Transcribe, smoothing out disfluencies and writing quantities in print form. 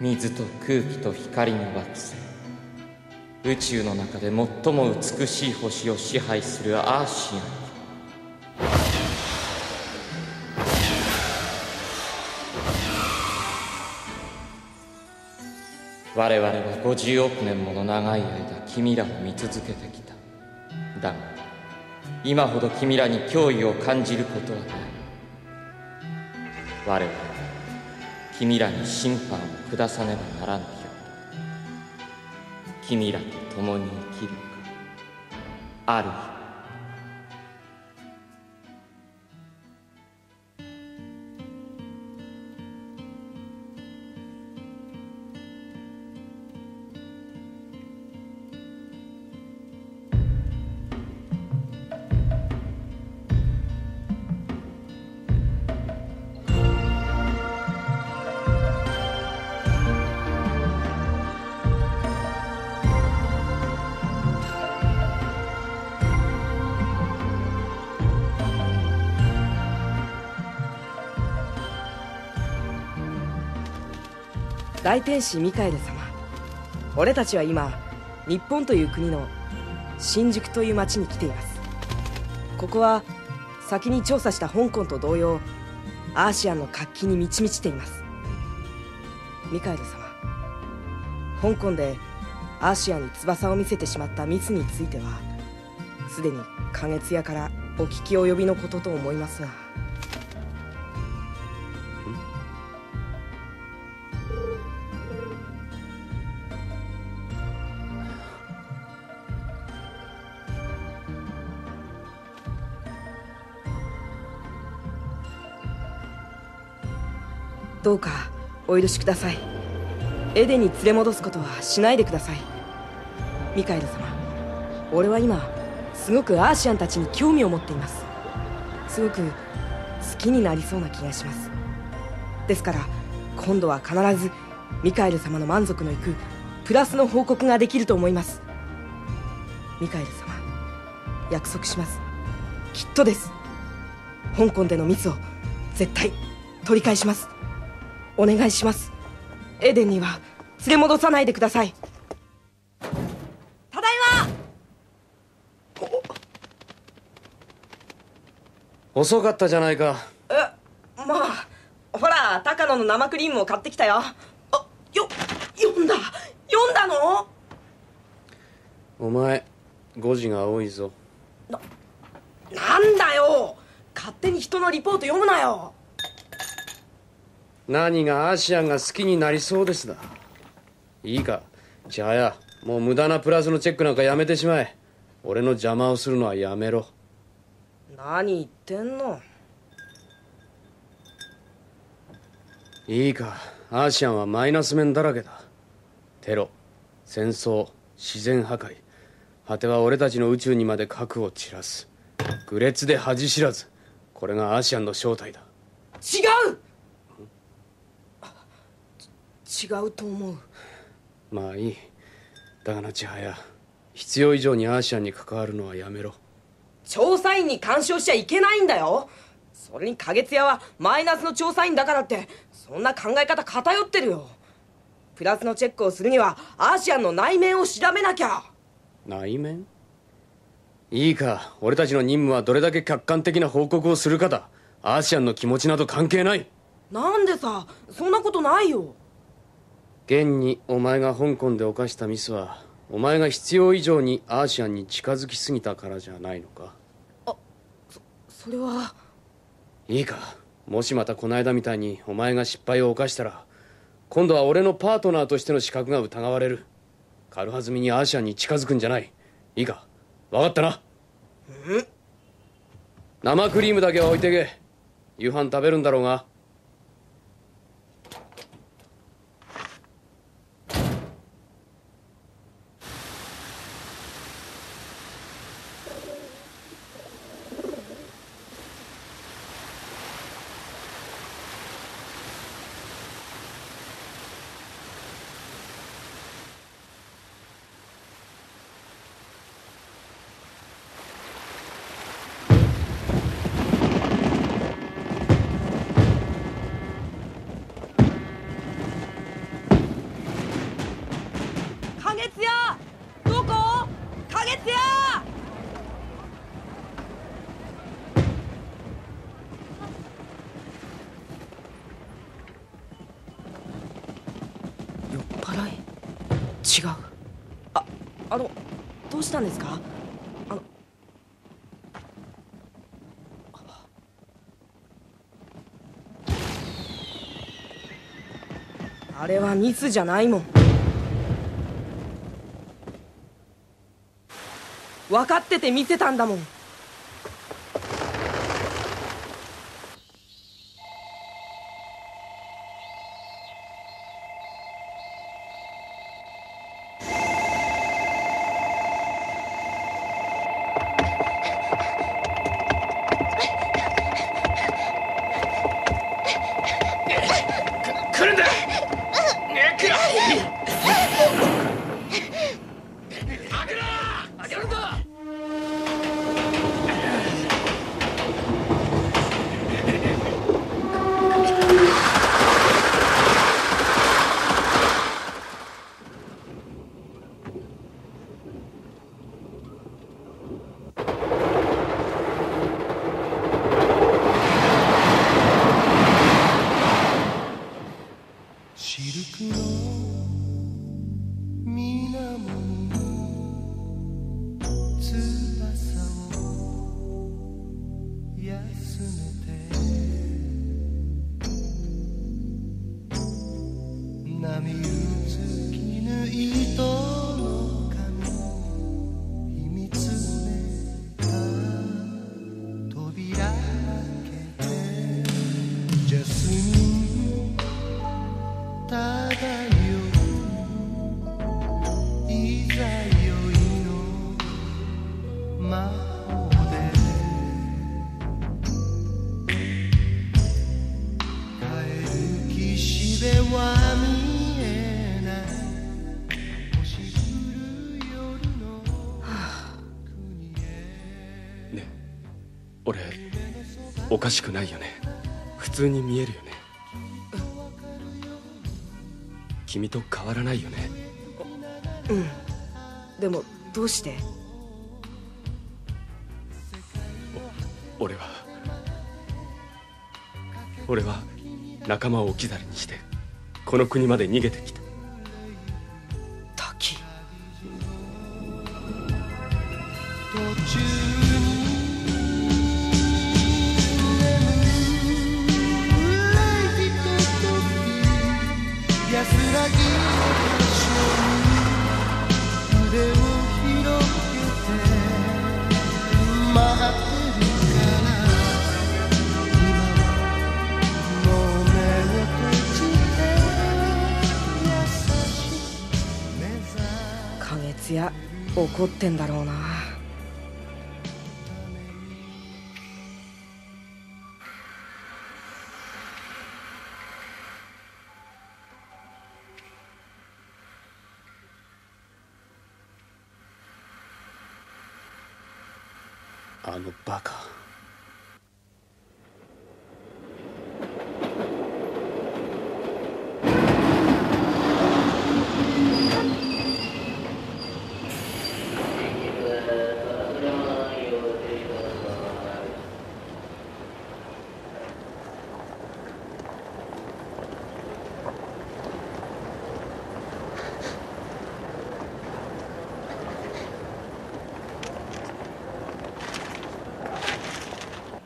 水と空気と光の惑星、宇宙の中で最も美しい星を支配するアーシアン。我々は50億年もの長い間君らを見続けてきた。だが今ほど君らに脅威を感じることはない。我々は君らに審判を下さねばならぬように、君らと共に生きるがある日、大天使ミカエル様、俺たちは今日本という国の新宿という町に来ています。ここは先に調査した香港と同様、アーシアンの活気に満ち満ちています。ミカエル様、香港でアーシアンに翼を見せてしまったミスについてはすでに花月屋からお聞き及びのことと思いますが。どうかお許しください。エデンに連れ戻すことはしないでください。ミカエル様、俺は今すごくアーシアンたちに興味を持っています。すごく好きになりそうな気がします。ですから今度は必ずミカエル様の満足のいくプラスの報告ができると思います。ミカエル様、約束します。きっとです。香港でのミスを絶対取り返します。お願いします。エデンには連れ戻さないでください。ただいま。遅かったじゃないか。え、まあほら、高野の生クリームを買ってきたよ。あ、読んだの？お前、誤字が多いぞ。なんだよ、勝手に人のリポート読むなよ。何がアーシアンが好きになりそうですだ。いいか、千早、もう無駄なプラスのチェックなんかやめてしまえ。俺の邪魔をするのはやめろ。何言ってんの。いいか、アーシアンはマイナス面だらけだ。テロ、戦争、自然破壊、果ては俺たちの宇宙にまで核を散らす。愚劣で恥知らず、これがアーシアンの正体だ。違う、違うと思う。まあいい。だがな千早、必要以上にアーシアンに関わるのはやめろ。調査員に干渉しちゃいけないんだよ。それに花月屋はマイナスの調査員だからってそんな考え方偏ってるよ。プラスのチェックをするにはアーシアンの内面を調べなきゃ。内面？いいか、俺たちの任務はどれだけ客観的な報告をするかだ。アーシアンの気持ちなど関係ない。なんでさ、そんなことないよ。現にお前が香港で犯したミスは、お前が必要以上にアーシアンに近づきすぎたからじゃないのか。あ、それは。いいか、もしまたこの間みたいにお前が失敗を犯したら、今度は俺のパートナーとしての資格が疑われる。軽はずみにアーシアンに近づくんじゃない。いいか、分かったな。生クリームだけは置いてけ。夕飯食べるんだろうが。違う。どうしたんですか？あれはミスじゃないもん。分かってて見てたんだもん。おかしくないよね。普通に見えるよね。君と変わらないよね。うん。でもどうして？俺は仲間を置き去りにしてこの国まで逃げてきた。滝。怒ってんだろうな。あのバカ。